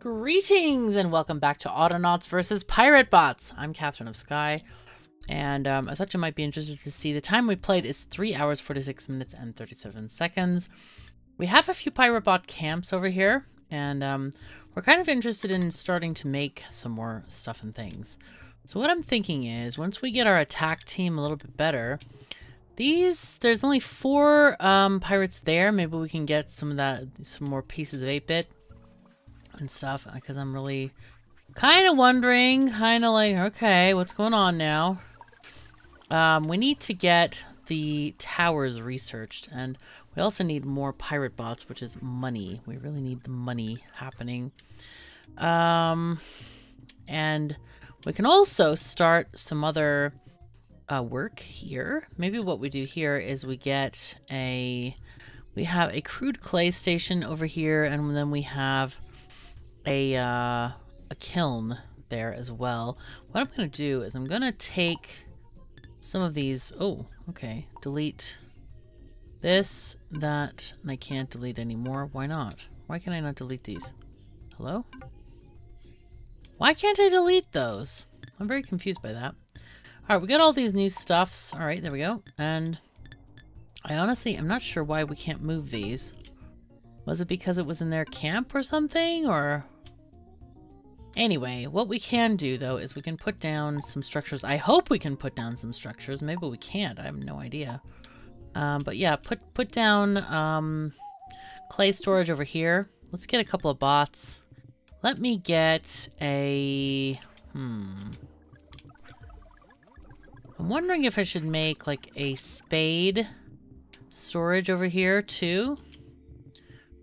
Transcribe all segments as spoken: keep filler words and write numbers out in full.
Greetings and welcome back to Autonauts versus Pirate Bots. I'm Katherine of Sky, and um, I thought you might be interested to see the time we played is three hours, forty-six minutes, and thirty-seven seconds. We have a few pirate bot camps over here, and um, we're kind of interested in starting to make some more stuff and things. So what I'm thinking is, once we get our attack team a little bit better, these, there's only four um, pirates there. Maybe we can get some of that, some more pieces of eight bit. And stuff, because I'm really kind of wondering, kind of like, okay, what's going on now? Um, we need to get the towers researched, and we also need more pirate bots, which is money. We really need the money happening. Um, and we can also start some other uh, work here. Maybe what we do here is we get a, we have a crude clay station over here, and then we have a uh a kiln there as well. What I'm gonna do is I'm gonna take some of these. Oh, okay, delete this, that, and I can't delete anymore. Why not? Why can I not delete these? Hello? Why can't I delete those? I'm very confused by that. All right, we got all these new stuffs. All right, there we go. And I honestly I'm not sure why we can't move these. Was it because it was in their camp or something, or? Anyway, what we can do though is we can put down some structures. I hope we can put down some structures. Maybe we can't, I have no idea. Um, but yeah, put, put down um, clay storage over here. Let's get a couple of bots. Let me get a, hmm. I'm wondering if I should make like a spade storage over here too.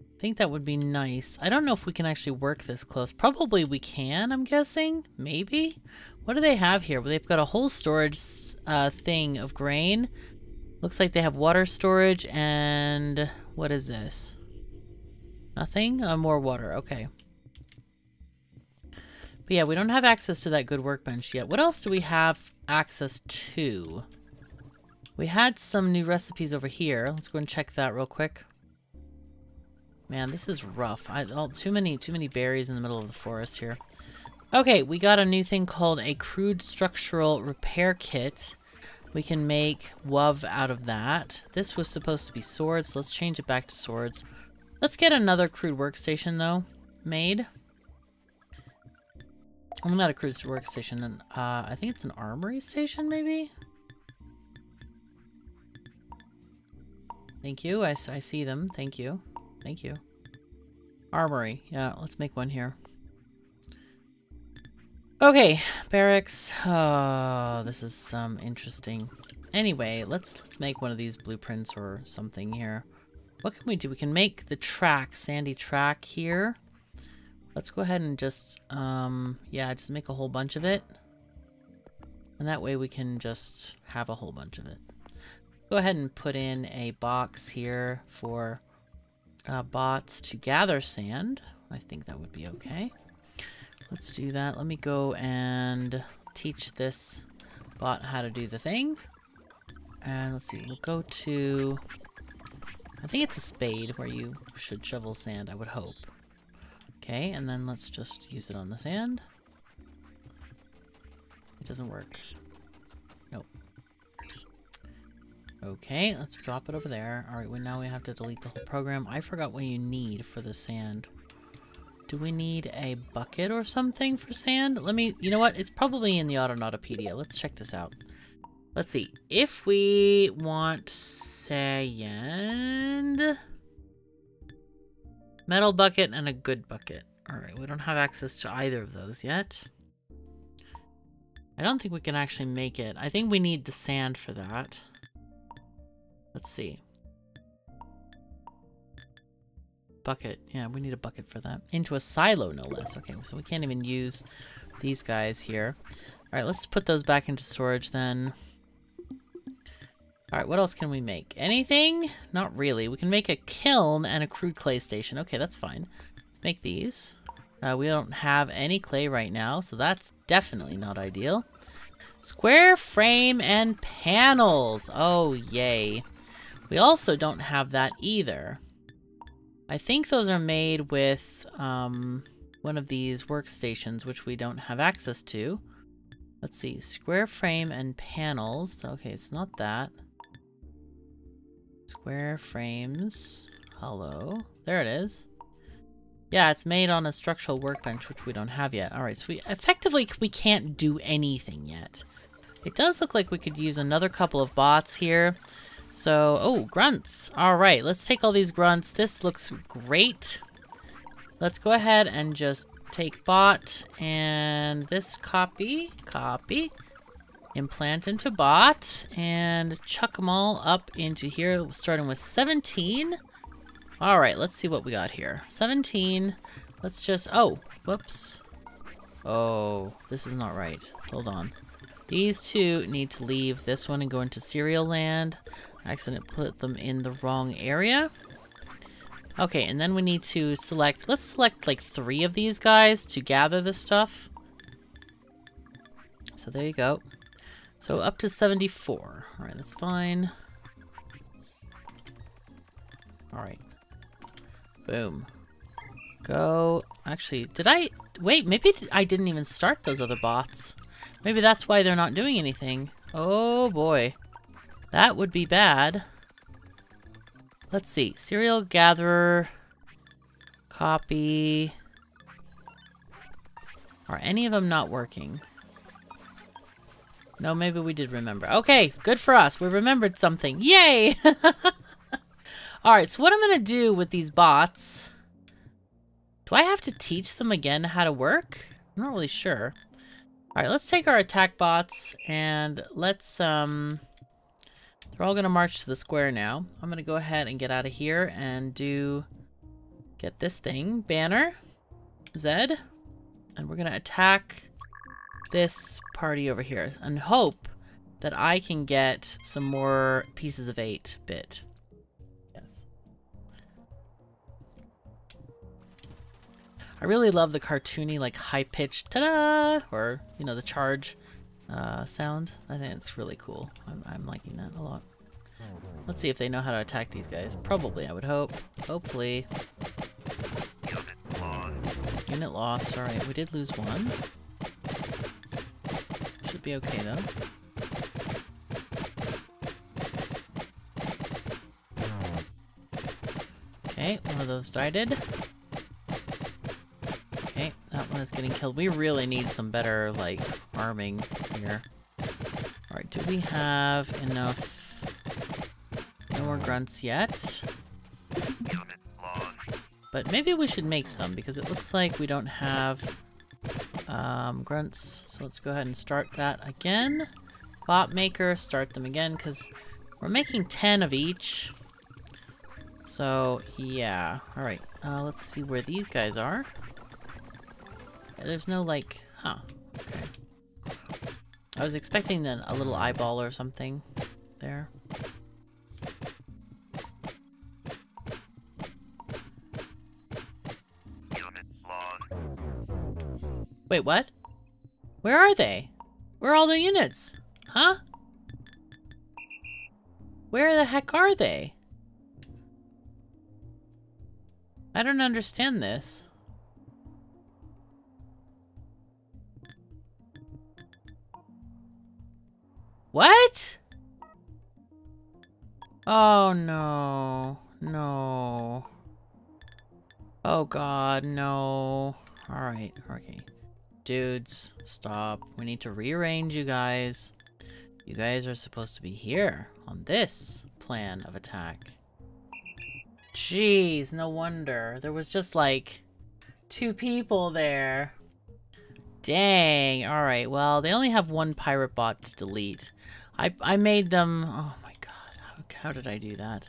I think that would be nice. I don't know if we can actually work this close. Probably we can, I'm guessing. Maybe. What do they have here? Well, they've got a whole storage uh, thing of grain. Looks like they have water storage and what is this? Nothing? Oh, more water. Okay. But yeah, we don't have access to that good workbench yet. What else do we have access to? We had some new recipes over here. Let's go and check that real quick. Man, this is rough. I, oh, too many, too many berries in the middle of the forest here. Okay, we got a new thing called a crude structural repair kit. We can make wove out of that. This was supposed to be swords, so let's change it back to swords. Let's get another crude workstation, though, made. I'm not a crude workstation. And, uh, I think it's an armory station, maybe? Thank you. I, I see them. Thank you. Thank you. Armory. Yeah, let's make one here. Okay, barracks. Oh, this is um, interesting. Anyway, let's let's make one of these blueprints or something here. What can we do? We can make the track, sandy track here. Let's go ahead and just, um, yeah, just make a whole bunch of it. And that way we can just have a whole bunch of it. Go ahead and put in a box here for Uh, bots to gather sand. I think that would be okay. Let's do that. Let me go and teach this bot how to do the thing. And let's see, we'll go to, I think it's a spade where you should shovel sand, I would hope. Okay, and then let's just use it on the sand. It doesn't work. Nope. Okay, let's drop it over there. All right, well, now we have to delete the whole program. I forgot what you need for the sand. Do we need a bucket or something for sand? Let me, you know what? It's probably in the Autonautopedia. Let's check this out. Let's see. If we want sand, metal bucket and a good bucket. All right, we don't have access to either of those yet. I don't think we can actually make it. I think we need the sand for that. Let's see. Bucket. Yeah, we need a bucket for that. Into a silo, no less. Okay, so we can't even use these guys here. All right, let's put those back into storage then. All right, what else can we make? Anything? Not really. We can make a kiln and a crude clay station. Okay, that's fine. Let's make these. Uh, we don't have any clay right now, so that's definitely not ideal. Square frame and panels. Oh, yay. We also don't have that either. I think those are made with um, one of these workstations, which we don't have access to. Let's see, square frame and panels. Okay, it's not that. Square frames, hello. There it is. Yeah, it's made on a structural workbench, which we don't have yet. All right, so we effectively, we can't do anything yet. It does look like we could use another couple of bots here. So, oh, grunts. All right, let's take all these grunts. This looks great. Let's go ahead and just take bot and this copy, copy, implant into bot and chuck them all up into here, starting with seventeen. All right, let's see what we got here. seventeen, let's just, oh, whoops. Oh, this is not right, hold on. These two need to leave this one and go into cereal land. I accidentally put them in the wrong area. Okay, and then we need to select, let's select like three of these guys to gather this stuff. So there you go. So up to seventy-four. All right, that's fine. All right. Boom. Go. Actually, did I, wait, maybe I didn't even start those other bots. Maybe that's why they're not doing anything. Oh boy. That would be bad. Let's see. Serial gatherer. Copy. Are any of them not working? No, maybe we did remember. Okay, good for us. We remembered something. Yay! Alright, so what I'm going to do with these bots... Do I have to teach them again how to work? I'm not really sure. Alright, let's take our attack bots and let's... um. We're all going to march to the square now. I'm going to go ahead and get out of here and do... Get this thing. Banner. Zed. And we're going to attack this party over here. And hope that I can get some more pieces of eight bit. Yes. I really love the cartoony, like, high-pitched ta-da! Or, you know, the charge... Uh, sound. I think it's really cool. I'm, I'm liking that a lot. Let's see if they know how to attack these guys. Probably, I would hope. Hopefully. Unit lost. Alright, we did lose one. Should be okay, though. Okay, one of those died. Okay, that one is getting killed. We really need some better, like, arming here. Alright, do we have enough? No more grunts yet. But maybe we should make some because it looks like we don't have um, grunts. So let's go ahead and start that again. Bot maker, start them again because we're making ten of each. So yeah. Alright, uh, let's see where these guys are. There's no like, huh. Okay. I was expecting then a little eyeball or something there. Wait, what? Where are they? Where are all their units? Huh? Where the heck are they? I don't understand this. What? Oh, no. No. Oh, God, no. Alright, okay. Dudes, stop. We need to rearrange you guys. You guys are supposed to be here on this plan of attack. Jeez, no wonder. There was just, like, two people there. Dang. Alright, well, they only have one pirate bot to delete. I, I made them... Oh my god, how, how did I do that?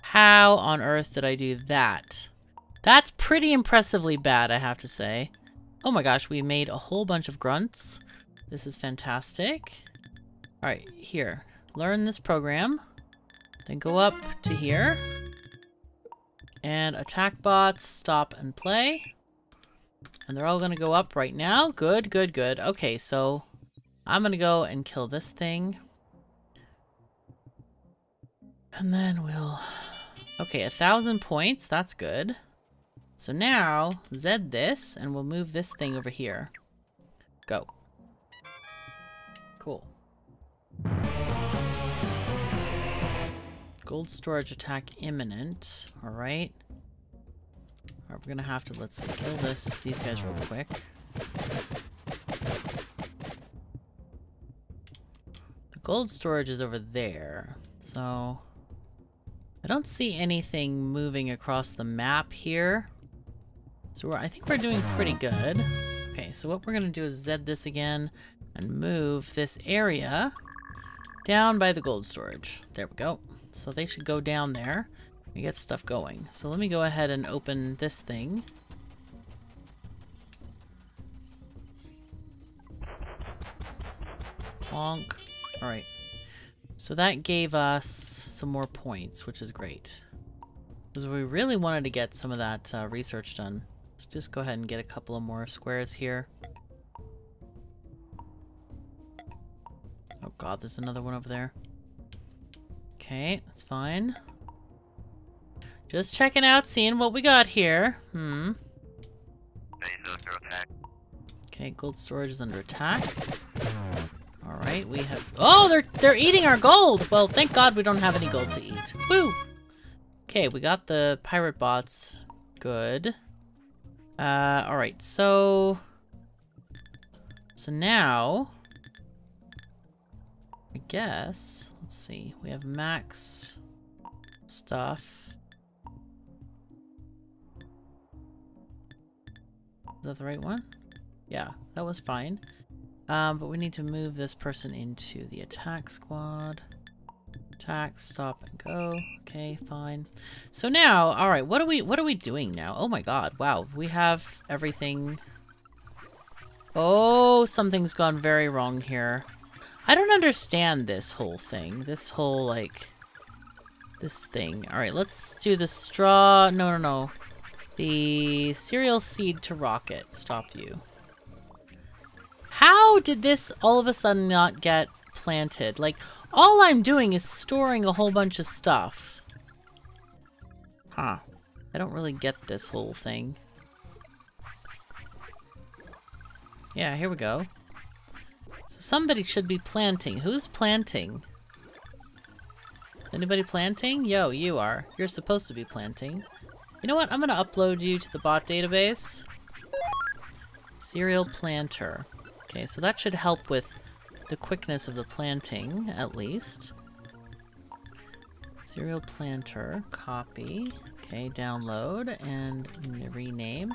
How on earth did I do that? That's pretty impressively bad, I have to say. Oh my gosh, we made a whole bunch of grunts. This is fantastic. Alright, here. Learn this program. Then go up to here. And attack bots, stop and play. And they're all gonna go up right now. Good, good, good. Okay, so I'm gonna go and kill this thing. And then we'll... Okay, a thousand points. That's good. So now, Zed this, and we'll move this thing over here. Go. Cool. Gold storage attack imminent. Alright. Alright, we're gonna have to, let's see, kill this, these guys real quick. The gold storage is over there, so... I don't see anything moving across the map here. So we're, I think we're doing pretty good. Okay, so what we're gonna do is Z this again and move this area down by the gold storage. There we go. So they should go down there and get stuff going. So let me go ahead and open this thing. Plonk. All right. So that gave us some more points, which is great. Because we really wanted to get some of that uh, research done. Let's just go ahead and get a couple of more squares here. Oh god, there's another one over there. Okay, that's fine. Just checking out, seeing what we got here. Hmm. Okay, gold storage is under attack. Alright, we have... Oh, they're they're eating our gold! Well, thank God we don't have any gold to eat. Woo! Okay, we got the pirate bots. Good. Uh, alright, so... So now... I guess... Let's see, we have max... stuff. Is that the right one? Yeah, that was fine. Um, but we need to move this person into the attack squad. Attack, stop, and go. Okay, fine. So now, all right, what are we what are we doing now? Oh my god, wow. We have everything. Oh, something's gone very wrong here. I don't understand this whole thing. This whole, like, this thing. All right, let's do the straw. No, no, no. The cereal seed to rocket. Stop you. How did this all of a sudden not get planted? Like, all I'm doing is storing a whole bunch of stuff. Huh. I don't really get this whole thing. Yeah, here we go. So somebody should be planting. Who's planting? Anybody planting? Yo, you are. You're supposed to be planting. You know what? I'm gonna upload you to the bot database. Cereal planter. Okay, so that should help with the quickness of the planting, at least. Serial planter, copy. Okay, download and rename.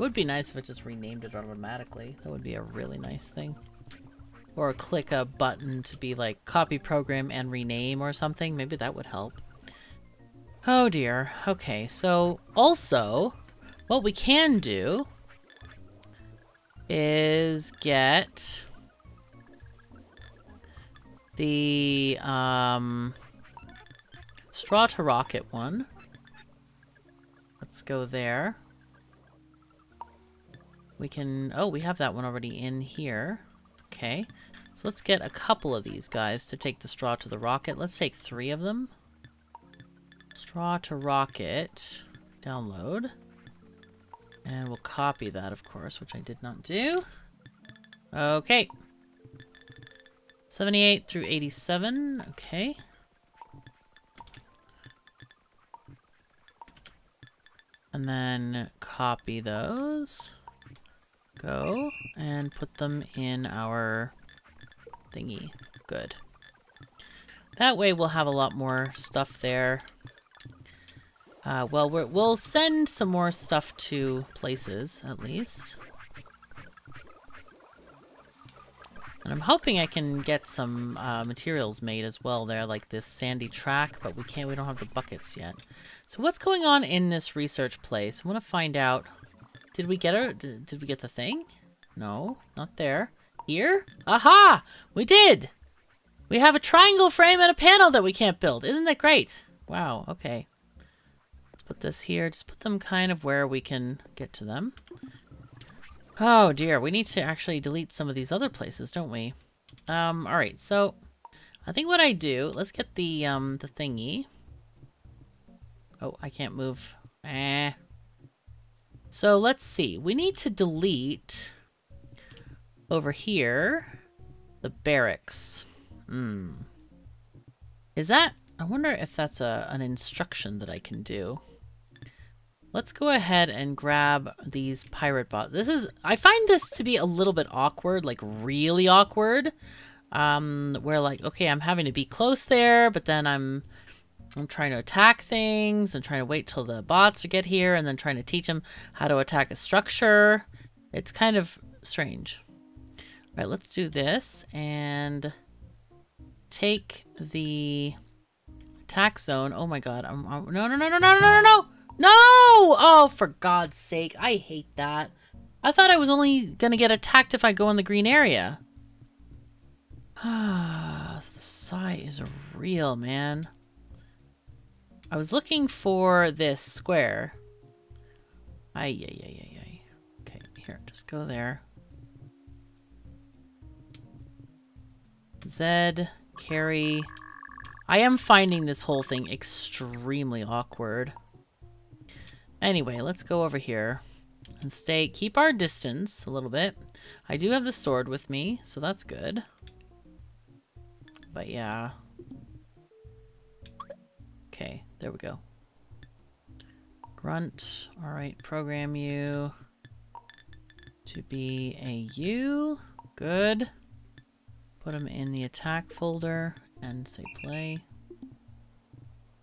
Would be nice if it just renamed it automatically. That would be a really nice thing. Or click a button to be like, copy program and rename or something. Maybe that would help. Oh dear. Okay, so also, what we can do... is get the um, straw to rocket one. Let's go there. We can, oh, we have that one already in here. Okay, so let's get a couple of these guys to take the straw to the rocket. Let's take three of them. Straw to rocket, download. And we'll copy that, of course, which I did not do. Okay. seventy-eight through eighty-seven. Okay. And then copy those. Go. And put them in our thingy. Good. That way we'll have a lot more stuff there. Uh, well, we're, we'll send some more stuff to places, at least. And I'm hoping I can get some uh, materials made as well there, like this sandy track, but we can't, we don't have the buckets yet. So what's going on in this research place? I want to find out. Did we get her? Did, did we get the thing? No, not there. Here? Aha! We did! We have a triangle frame and a panel that we can't build. Isn't that great? Wow, okay. Put this here. Just put them kind of where we can get to them. Oh dear, we need to actually delete some of these other places, don't we? Um, alright, so I think what I do, let's get the um the thingy. Oh, I can't move. Eh, So let's see. We need to delete over here the barracks. Hmm. Is that... I wonder if that's a an instruction that I can do. Let's go ahead and grab these pirate bots. This is... I find this to be a little bit awkward, like really awkward. Um, where like, okay, I'm having to be close there, but then I'm... I'm trying to attack things and trying to wait till the bots get here and then trying to teach them how to attack a structure. It's kind of strange. All right, let's do this and take the attack zone. Oh my God. I'm, I'm, no, no, no, no, no, no, no, no. No! Oh, for God's sake. I hate that. I thought I was only going to get attacked if I go in the green area. Ah, the sigh is real, man. I was looking for this square. Ay, ay, ay, ay, ay. Okay, here, just go there. Zed, carry. I am finding this whole thing extremely awkward. Anyway, let's go over here and stay, keep our distance a little bit. I do have the sword with me, so that's good. But yeah. Okay. There we go. Grunt. All right. Program you to be a U. Good. Put them in the attack folder and say play.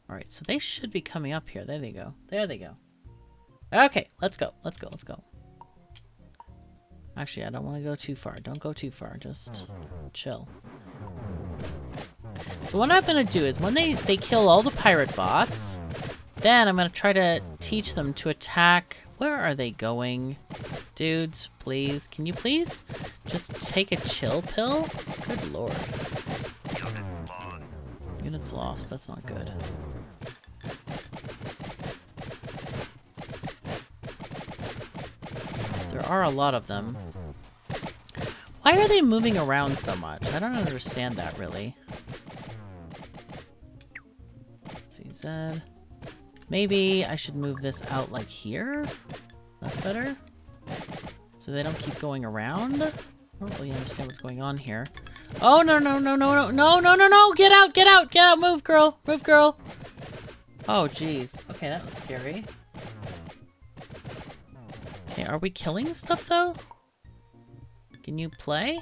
All right. So they should be coming up here. There they go. There they go. Okay. Let's go. Let's go. Let's go. Actually, I don't want to go too far. Don't go too far. Just chill. So what I'm going to do is when they, they kill all the pirate bots, then I'm going to try to teach them to attack. Where are they going? Dudes, please. Can you please just take a chill pill? Good lord. Units lost. That's not good. There are a lot of them. Why are they moving around so much? I don't understand that really. Zed. Maybe I should move this out like here. That's better. So they don't keep going around. I don't really understand what's going on here. Oh no no no no no no no no no! Get out! Get out! Get out! Move, girl! Move, girl! Oh jeez. Okay, that was scary. Okay, are we killing stuff though? Can you play?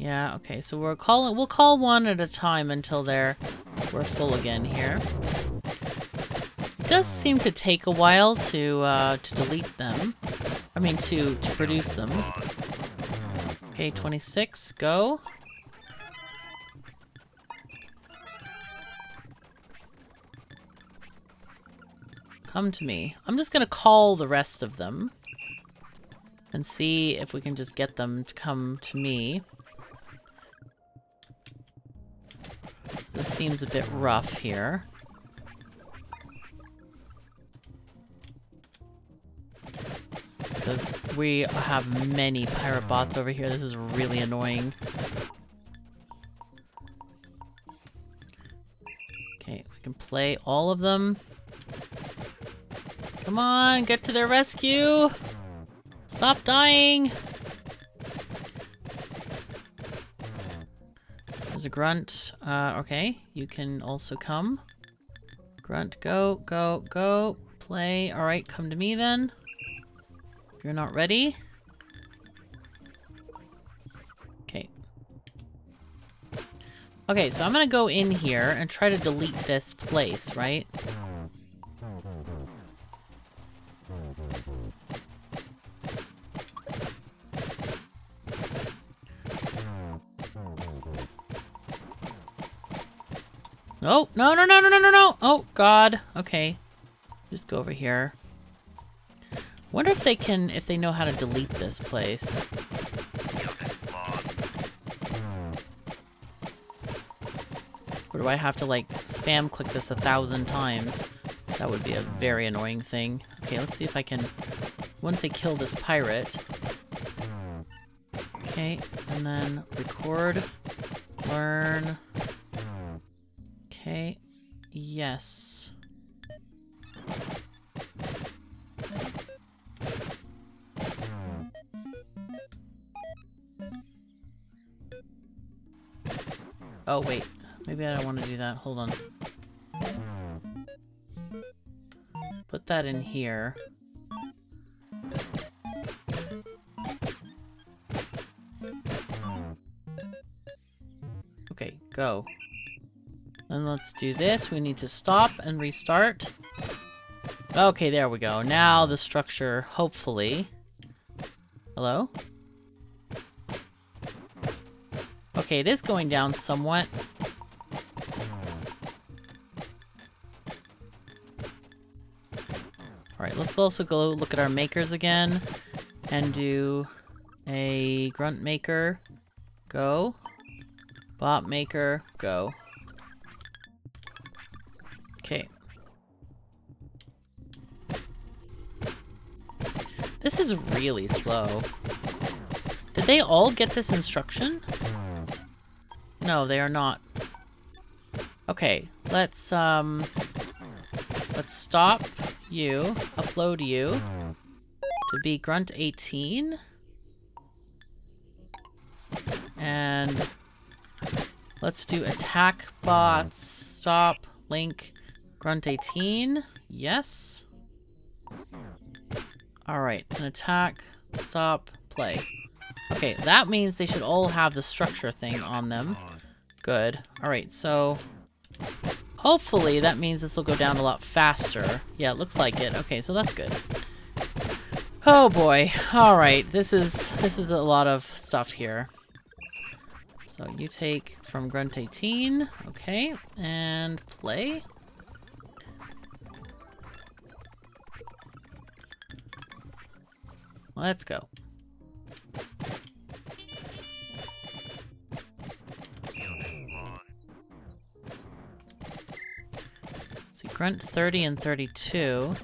Yeah, okay, so we're calling we'll call one at a time until they're we're full again here. It does seem to take a while to uh to delete them. I mean to to produce them. Okay, twenty-six, go. Come to me. I'm just gonna call the rest of them and see if we can just get them to come to me. This seems a bit rough here. Because we have many pirate bots over here. This is really annoying. Okay, we can play all of them. Come on, get to their rescue! Stop dying! There's a grunt. Uh, okay, you can also come. Grunt, go, go, go. Play. All right, come to me then. If you're not ready. Okay. Okay, so I'm gonna go in here and try to delete this place, right? Oh, no, no, no, no, no, no, no. Oh, God. Okay. Just go over here. Wonder if they can, if they know how to delete this place. Or do I have to, like, spam click this a thousand times? That would be a very annoying thing. Okay, let's see if I can, once I kill this pirate. Okay, and then record, learn. Okay, yes. Oh, wait. Maybe I don't want to do that. Hold on. Put that in here. Okay, go. Then let's do this. We need to stop and restart. Okay, there we go. Now the structure, hopefully... Hello? Okay, it is going down somewhat. Alright, let's also go look at our makers again. And do a grunt maker. Go. Bot maker. Go. Okay. This is really slow. Did they all get this instruction? No, they are not. Okay, let's um let's stop you, upload you to be grunt eighteen. And let's do attack bots, stop, link, grunt eighteen. Yes. Alright, an attack, stop, play. Okay, that means they should all have the structure thing on them. Good. Alright, so... hopefully that means this will go down a lot faster. Yeah, it looks like it. Okay, so that's good. Oh boy. Alright, this is, this is a lot of stuff here. So you take from grunt eighteen. Okay, and play. Let's go. See, grunt thirty and thirty-two.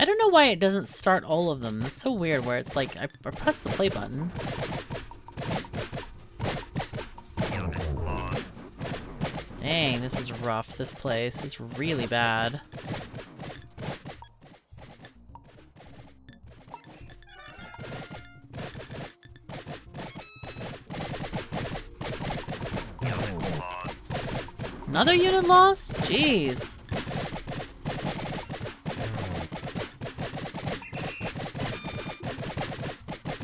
I don't know why it doesn't start all of them. That's so weird where it's like, I press the play button. Dang, this is rough. This place is really bad. Another unit lost? Jeez.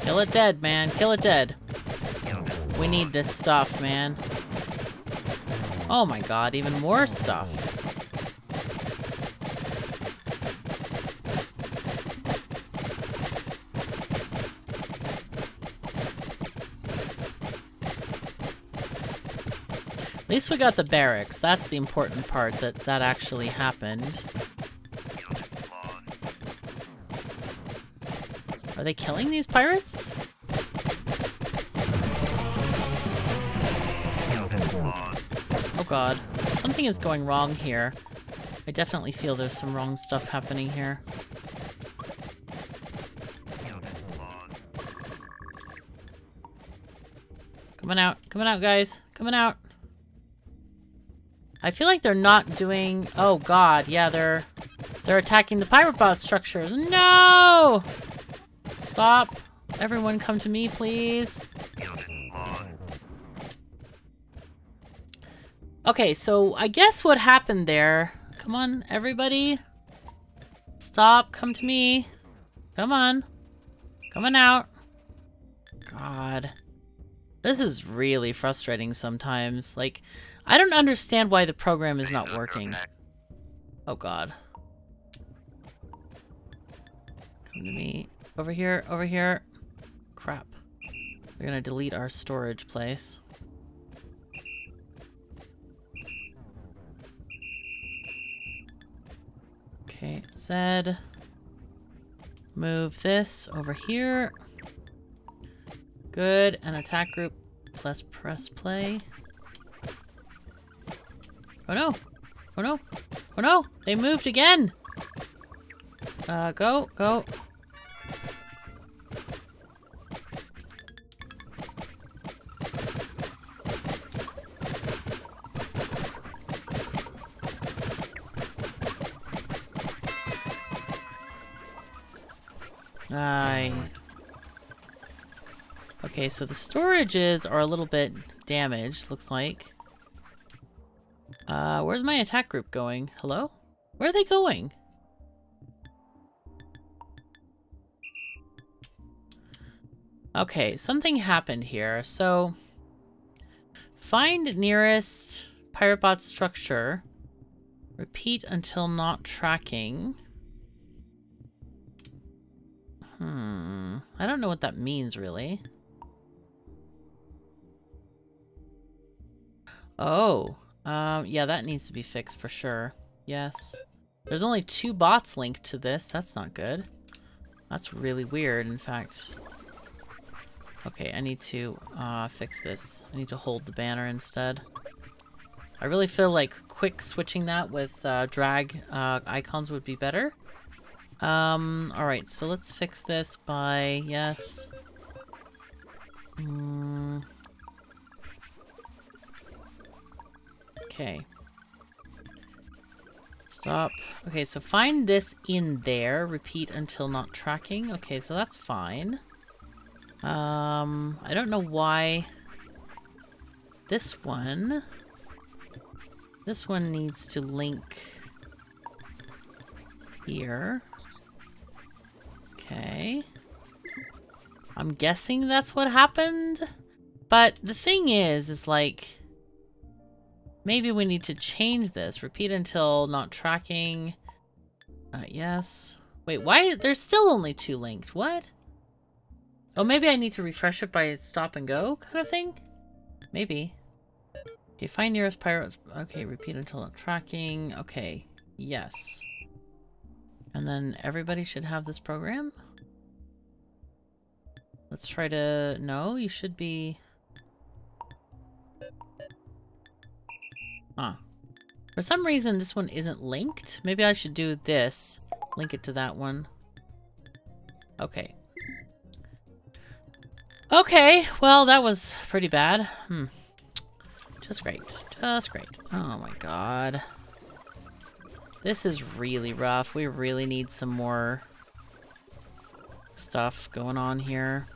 Kill it dead, man. Kill it dead. We need this stuff, man. Oh my god, even more stuff. At least we got the barracks. That's the important part, that that actually happened. Are they killing these pirates? God, something is going wrong here. I definitely feel there's some wrong stuff happening here. Coming out, coming out, guys, coming out. I feel like they're not doing. Oh God, yeah, they're they're attacking the pirate bot structures. No! Stop! Everyone, come to me, please. Okay, so I guess what happened there... Come on, everybody. Stop, come to me. Come on. Coming out. God. This is really frustrating sometimes. Like, I don't understand why the program is not working. Oh, God. Come to me. Over here, over here. Crap. We're gonna delete our storage place. Okay, Zed. Move this over here. Good, and attack group. Let's press play. Oh no! Oh no! Oh no! They moved again! Uh, go, go. Aye. Okay, so the storages are a little bit damaged, looks like. Uh, where's my attack group going? Hello? Where are they going? Okay, something happened here. So, find nearest pirate bot structure. Repeat until not tracking. Hmm. I don't know what that means, really. Oh. Um, yeah, that needs to be fixed for sure. Yes. There's only two bots linked to this. That's not good. That's really weird, in fact. Okay, I need to uh, fix this. I need to hold the banner instead. I really feel like quick switching that with uh, drag uh, icons would be better. Um, alright, so let's fix this by... Yes. Mm. Okay. Stop. Okay, so find this in there. Repeat until not tracking. Okay, so that's fine. Um, I don't know why this one, this one needs to link here. Okay. I'm guessing that's what happened. But the thing is, is like, maybe we need to change this. Repeat until not tracking. Uh, yes. Wait, why? There's still only two linked. What? Oh, maybe I need to refresh it by stop and go kind of thing? Maybe. Okay, find nearest pirates. Okay, repeat until not tracking. Okay, yes. And then everybody should have this program. Let's try to... No, you should be... Huh. For some reason, this one isn't linked. Maybe I should do this. Link it to that one. Okay. Okay, well, that was pretty bad. Hmm. Just great. Just great. Oh my god. This is really rough. We really need some more stuff going on here.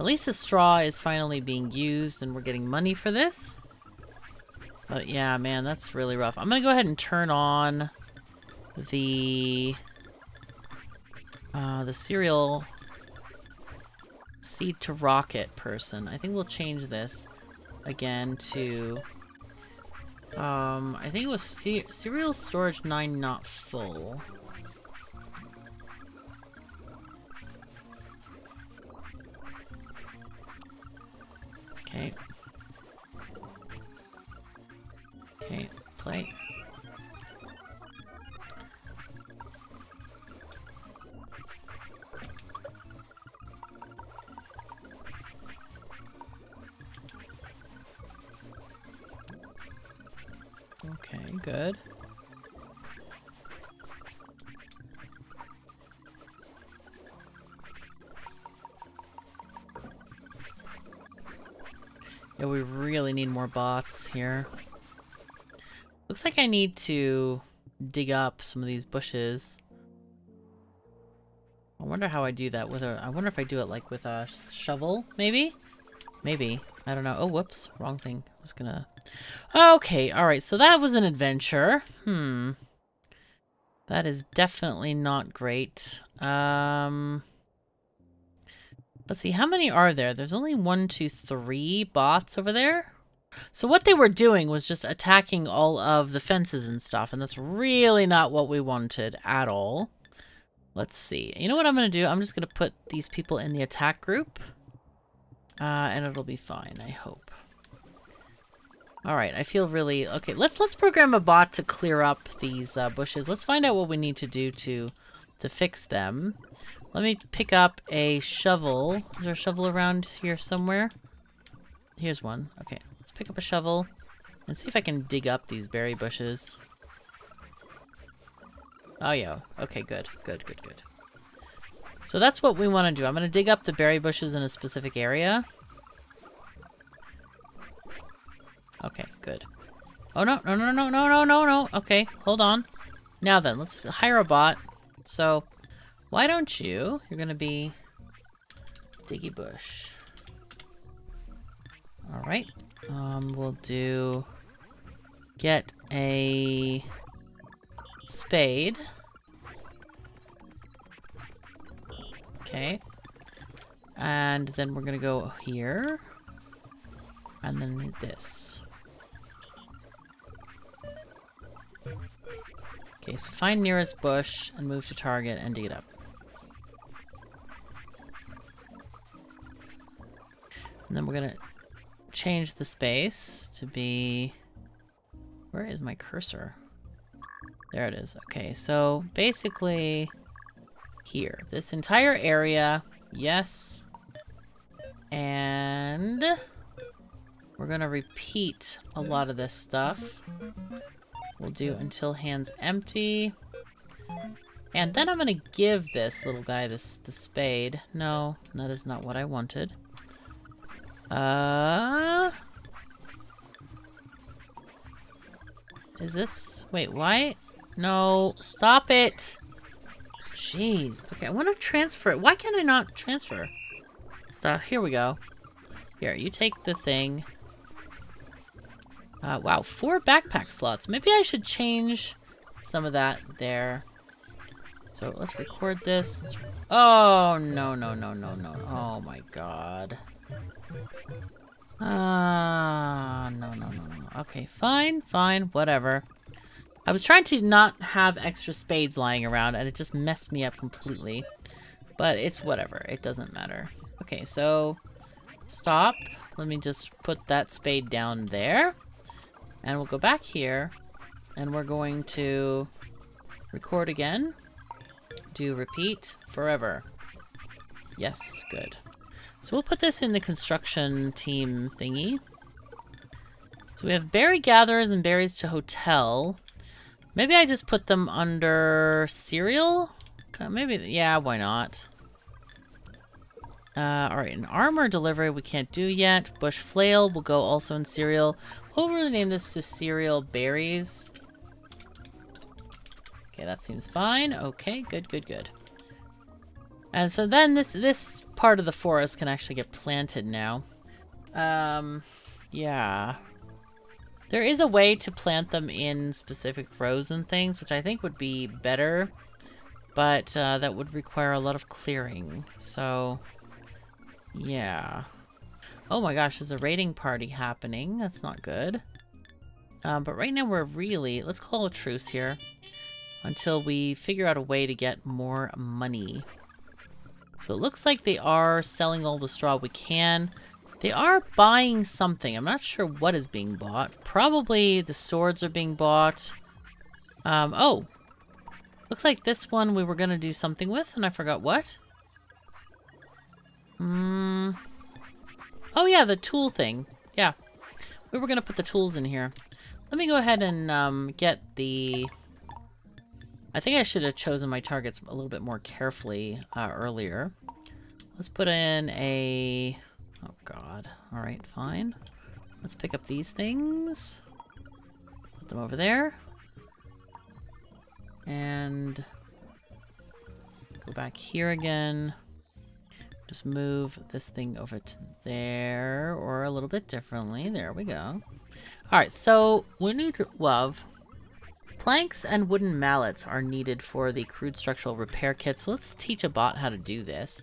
At least the straw is finally being used and we're getting money for this. But yeah, man, that's really rough. I'm gonna go ahead and turn on the, uh, the cereal... seed to rocket person. I think we'll change this again to um I think it was ce cereal storage nine not full. Okay. Okay, play. Okay, good. Yeah, we really need more bots here. Looks like I need to dig up some of these bushes. I wonder how I do that with a... I wonder if I do it like with a shovel, maybe? Maybe. I don't know. Oh, whoops. Wrong thing. I was gonna... Okay, alright. So that was an adventure. Hmm. That is definitely not great. Um... Let's see. How many are there? There's only one, two, three bots over there. So what they were doing was just attacking all of the fences and stuff. And that's really not what we wanted at all. Let's see. You know what I'm gonna do? I'm just gonna put these people in the attack group. Uh, and it'll be fine, I hope. Alright, I feel really... Okay, let's let's program a bot to clear up these uh, bushes. Let's find out what we need to do to to fix them. Let me pick up a shovel. Is there a shovel around here somewhere? Here's one. Okay, let's pick up a shovel and see if I can dig up these berry bushes. Oh, yeah. Okay, good. Good, good, good. So that's what we want to do. I'm going to dig up the berry bushes in a specific area. Okay, good. Oh, no, no, no, no, no, no, no, no. Okay, hold on. Now then, let's hire a bot. So Why don't you? You're gonna be Diggy Bush. Alright. Um, we'll do... Get a... Spade. Okay. And then we're gonna go here. And then this. Okay, so find nearest bush and move to target and dig it up. And then we're gonna change the space to be... Where is my cursor? There it is. Okay, so basically here. This entire area, yes. And we're gonna repeat a lot of this stuff. We'll do until hands empty. And then I'm gonna give this little guy this the spade. No, that is not what I wanted. Uh... Is this... Wait, why? No, stop it! Jeez. Okay, I want to transfer it. Why can't I not transfer stuff? Here we go. Here, you take the thing. Uh, wow, four backpack slots. Maybe I should change some of that there. So let's record this. Let's... Oh, no, no, no, no, no. Oh, my God. Ah, uh, no, no, no, no. Okay, fine, fine, whatever. I was trying to not have extra spades lying around, and it just messed me up completely. But it's whatever. It doesn't matter. Okay, so... Stop. Let me just put that spade down there. And we'll go back here, and we're going to record again. Do repeat forever. Yes, good. So we'll put this in the construction team thingy. So we have berry gatherers and berries to hotel. Maybe I just put them under cereal? Maybe, yeah, why not? Uh, Alright, an armor delivery we can't do yet. Bush flail will go also in cereal. We'll really name this to cereal berries. Okay, that seems fine. Okay, good, good, good. And so then this this part of the forest can actually get planted now. Um, yeah. There is a way to plant them in specific rows and things, which I think would be better. But uh, that would require a lot of clearing. So, yeah. Oh my gosh, there's a raiding party happening. That's not good. Um, but right now we're really... Let's call a truce here. Until we figure out a way to get more money. So it looks like they are selling all the straw we can. They are buying something. I'm not sure what is being bought. Probably the swords are being bought. Um, oh! Looks like this one we were going to do something with, and I forgot what. Hmm... Oh yeah, the tool thing. Yeah. We were going to put the tools in here. Let me go ahead and um, get the... I think I should have chosen my targets a little bit more carefully uh, earlier. Let's put in a... Oh god. Alright, fine. Let's pick up these things. Put them over there. And... Go back here again. Just move this thing over to there, or a little bit differently. There we go. Alright, so we need love. Planks and wooden mallets are needed for the crude structural repair kit, so let's teach a bot how to do this.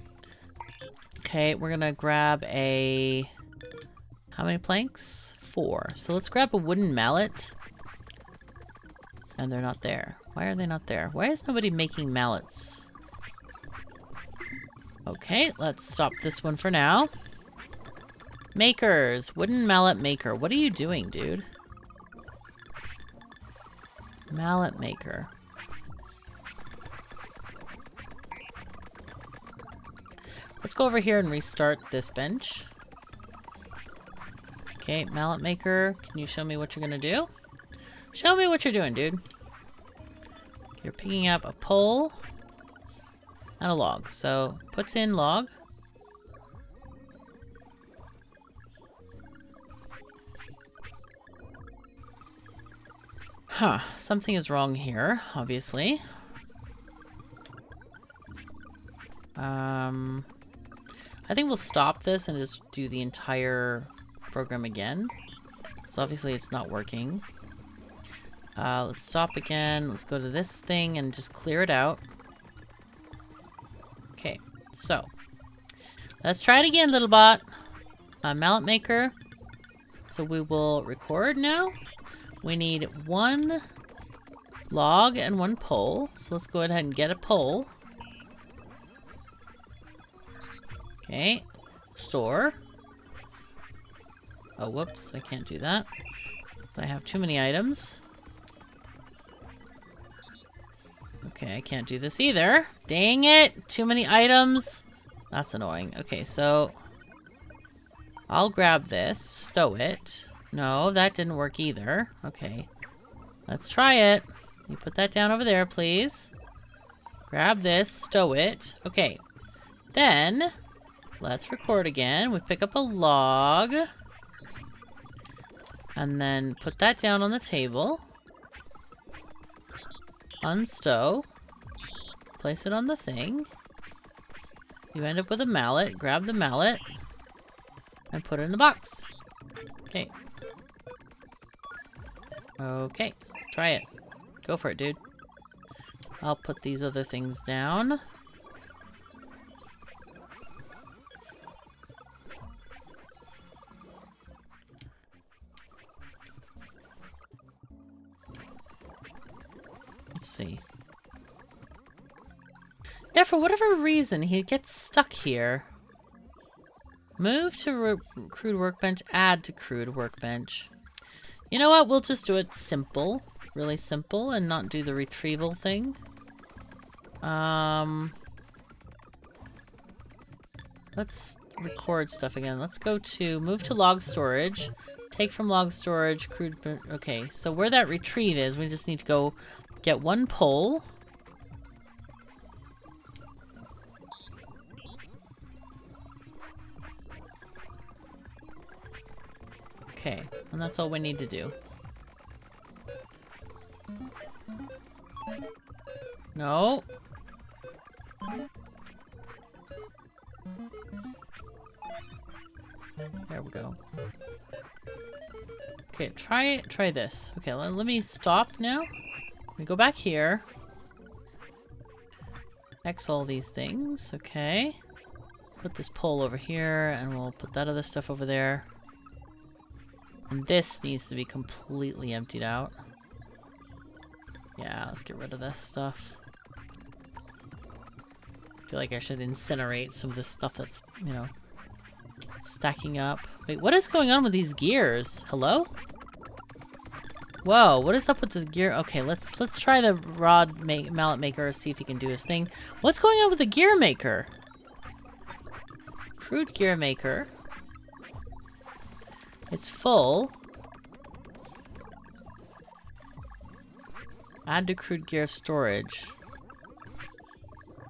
Okay, we're gonna grab a... How many planks? Four. So let's grab a wooden mallet. And they're not there. Why are they not there? Why is nobody making mallets? Okay, let's stop this one for now. Makers. Wooden mallet maker. What are you doing, dude? Mallet maker. Let's go over here and restart this bench. Okay, mallet maker. Can you show me what you're going to do? Show me what you're doing, dude. You're picking up a pole. And a log. So, puts in log. Huh. Something is wrong here, obviously. Um, I think we'll stop this and just do the entire program again. So obviously it's not working. Uh, let's stop again. Let's go to this thing and just clear it out. Okay, so let's try it again, little bot. Uh, mallet maker. So we will record now. We need one log and one pole. So let's go ahead and get a pole. Okay. Store. Oh, whoops. I can't do that. I have too many items. Okay, I can't do this either. Dang it! Too many items. That's annoying. Okay, so I'll grab this. Stow it. No, that didn't work either. Okay. Let's try it. You put that down over there, please. Grab this. Stow it. Okay. Then let's record again. We pick up a log. And then put that down on the table. Unstow. Place it on the thing. You end up with a mallet. Grab the mallet. And put it in the box. Okay. Okay. Try it. Go for it, dude. I'll put these other things down. Let's see. Yeah, for whatever reason, he gets stuck here. Move to crude workbench, add to crude workbench. You know what? We'll just do it simple. Really simple and not do the retrieval thing. Um, let's record stuff again. Let's go to move to log storage. Take from log storage, crude... Okay, so where that retrieve is, we just need to go get one pole. Okay, and that's all we need to do. No. There we go. Okay, try try this. Okay, let, let me stop now. Let me go back here. X all these things. Okay. Put this pole over here, and we'll put that other stuff over there. And this needs to be completely emptied out. Yeah, let's get rid of this stuff. I feel like I should incinerate some of this stuff that's, you know, stacking up. Wait, what is going on with these gears? Hello? Whoa, what is up with this gear? Okay, let's let's try the rod ma- mallet maker, see if he can do his thing. What's going on with the gear maker? Crude gear maker. It's full. Add to crude gear storage.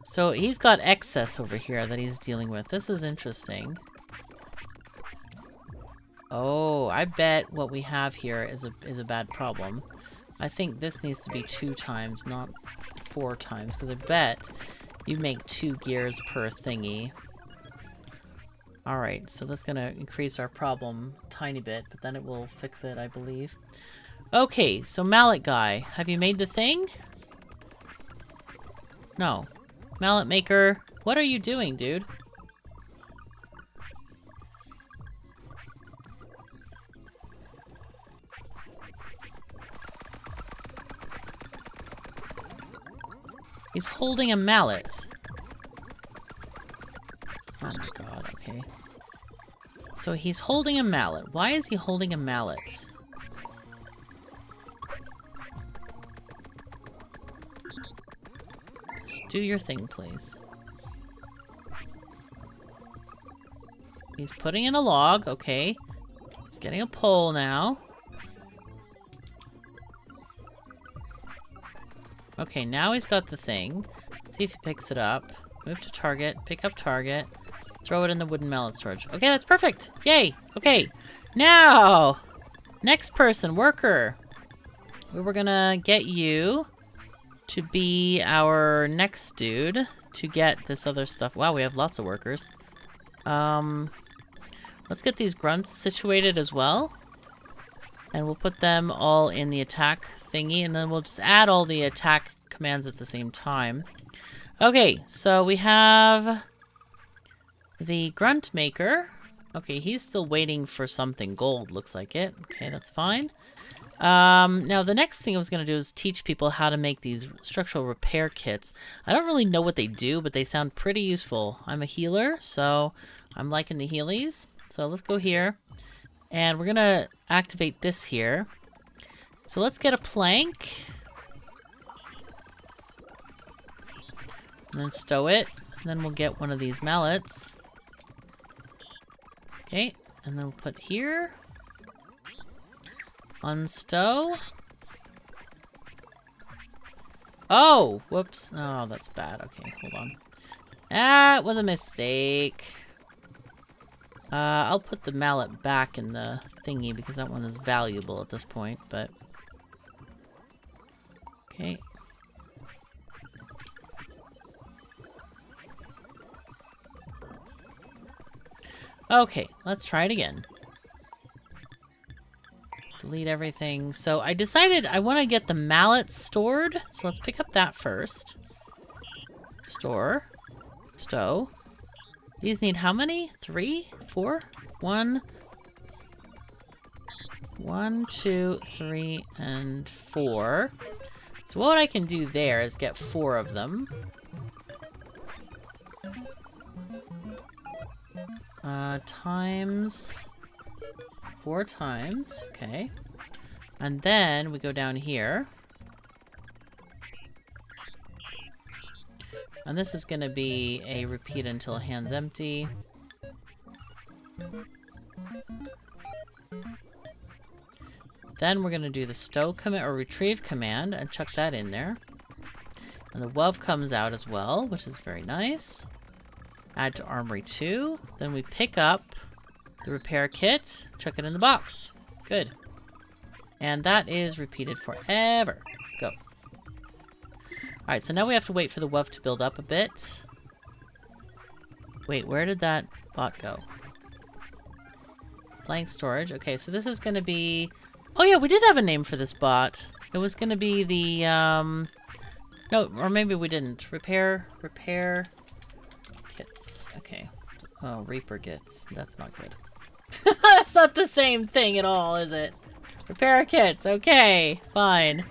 So he's got excess over here that he's dealing with. This is interesting. Oh, I bet what we have here is a is a bad problem. I think this needs to be two times, not four times, because I bet you make two gears per thingy. Alright, so that's going to increase our problem a tiny bit, but then it will fix it, I believe. Okay, so mallet guy, have you made the thing? No. Mallet maker, what are you doing, dude? He's holding a mallet. Oh my god, okay. So he's holding a mallet. Why is he holding a mallet? Just do your thing, please. He's putting in a log, okay. He's getting a pole now. Okay, now he's got the thing. See if he picks it up. Move to target, pick up target. Throw it in the wooden mallet storage. Okay, that's perfect. Yay. Okay. Now, next person, worker. We were gonna get you to be our next dude to get this other stuff. Wow, we have lots of workers. Um, let's get these grunts situated as well. And we'll put them all in the attack thingy, and then we'll just add all the attack commands at the same time. Okay, so we have the grunt maker. Okay, he's still waiting for something gold, looks like it. Okay, that's fine. Um, now, the next thing I was going to do is teach people how to make these structural repair kits. I don't really know what they do, but they sound pretty useful. I'm a healer, so I'm liking the healies. So let's go here. And we're going to activate this here. So let's get a plank. And then stow it. And then we'll get one of these mallets. Okay. And then we'll put here. Unstow. Oh! Whoops. Oh, that's bad. Okay, hold on. Ah, it was a mistake. Uh, I'll put the mallet back in the thingy because that one is valuable at this point, but... Okay. Okay, let's try it again. Delete everything. So I decided I want to get the mallet stored, so let's pick up that first. Store. Stow. These need how many? Three? Four? One. One, two, three, and four. So what I can do there is get four of them. Uh, times... Four times. Okay. And then we go down here. And this is going to be a repeat until hand's empty. Then we're going to do the stow command or retrieve command and chuck that in there. And the web comes out as well, which is very nice. Add to armory two. Then we pick up the repair kit, chuck it in the box. Good. And that is repeated forever. Go. Alright, so now we have to wait for the woof to build up a bit. Wait, where did that bot go? Blank storage. Okay, so this is going to be... Oh yeah, we did have a name for this bot. It was going to be the... Um... No, or maybe we didn't. Repair, repair kits. Okay. Oh, Reaper kits. That's not good. That's not the same thing at all, is it? Repair kits. Okay, fine.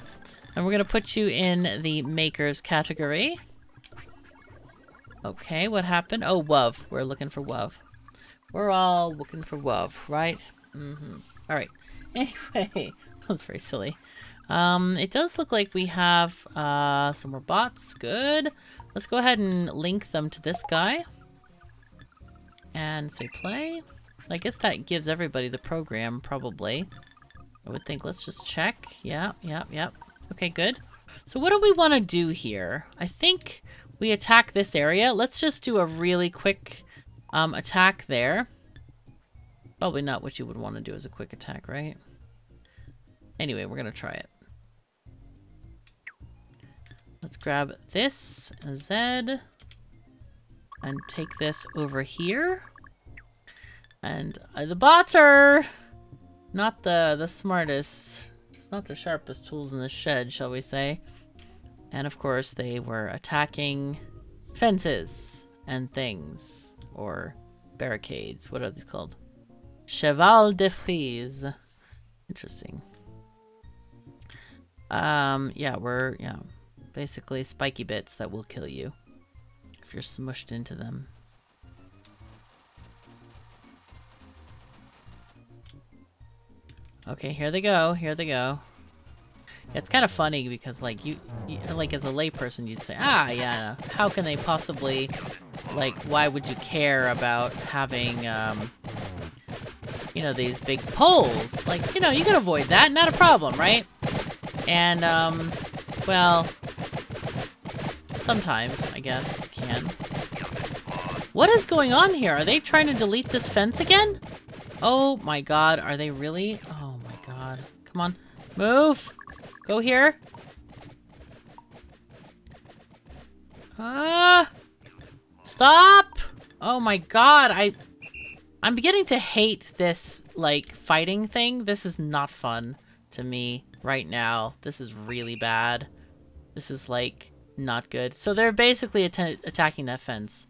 And we're going to put you in the makers category. Okay, what happened? Oh, W O V. We're looking for W O V. We're all looking for W O V, right? Mm-hmm. All right. Anyway, that was very silly. Um, it does look like we have uh, some more bots. Good. Let's go ahead and link them to this guy. And say play. I guess that gives everybody the program, probably. I would think. Let's just check. Yeah, yeah, yeah. Okay, good. So what do we want to do here? I think we attack this area. Let's just do a really quick um, attack there. Probably not what you would want to do as a quick attack, right? Anyway, we're going to try it. Let's grab this, Z, and take this over here. And uh, the bots are not the, the smartest... It's not the sharpest tools in the shed, shall we say. And of course, they were attacking fences and things. Or barricades. What are these called? Cheval de Frise. Interesting. Um, yeah, we're, yeah. Basically, spiky bits that will kill you if you're smushed into them. Okay, here they go, here they go. It's kind of funny because, like, you, you like, as a layperson, you'd say, ah, yeah, how can they possibly, like, why would you care about having, um, you know, these big poles? Like, you know, you can avoid that, not a problem, right? And, um, well, sometimes, I guess, you can. What is going on here? Are they trying to delete this fence again? Oh, my God, are they really? Come on. Move! Go here! Ah! Stop! Oh my god, I... I'm beginning to hate this, like, fighting thing. This is not fun to me right now. This is really bad. This is, like, not good. So they're basically att attacking that fence.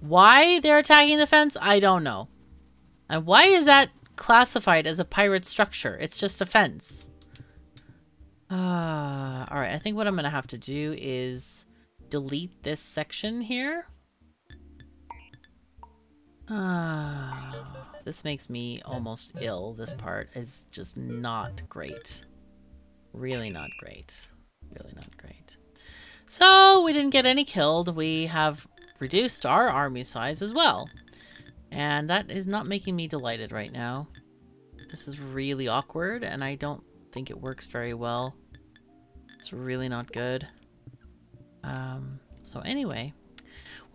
Why they're attacking the fence, I don't know. And why is that classified as a pirate structure? It's just a fence. Uh, Alright, I think what I'm going to have to do is delete this section here. Uh, this makes me almost ill. This part is just not great. Really not great. Really not great. So we didn't get any killed. We have reduced our army size as well. And that is not making me delighted right now. This is really awkward, and I don't think it works very well. It's really not good. Um, so anyway,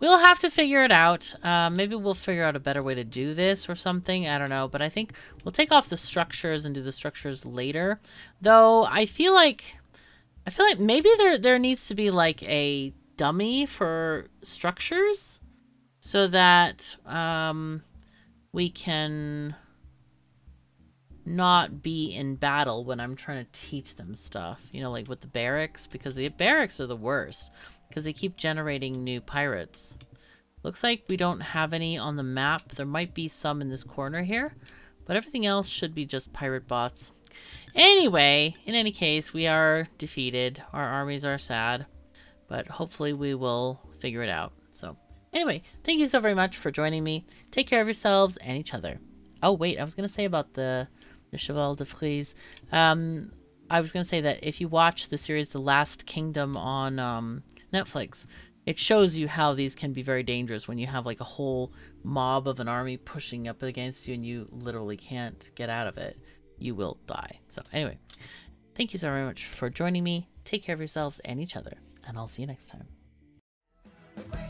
we'll have to figure it out. Uh, maybe we'll figure out a better way to do this or something. I don't know, but I think we'll take off the structures and do the structures later. Though I feel like, I feel like maybe there there needs to be like a dummy for structures. So that um, we can not be in battle when I'm trying to teach them stuff. You know, like with the barracks, because the barracks are the worst. Because they keep generating new pirates. Looks like we don't have any on the map. There might be some in this corner here. But everything else should be just pirate bots. Anyway, in any case, we are defeated. Our armies are sad. But hopefully we will figure it out. So... anyway, thank you so very much for joining me. Take care of yourselves and each other. Oh, wait, I was going to say about the, the Cheval de Frise. Um, I was going to say that if you watch the series The Last Kingdom on um, Netflix, it shows you how these can be very dangerous when you have like a whole mob of an army pushing up against you and you literally can't get out of it. You will die. So anyway, thank you so very much for joining me. Take care of yourselves and each other, and I'll see you next time.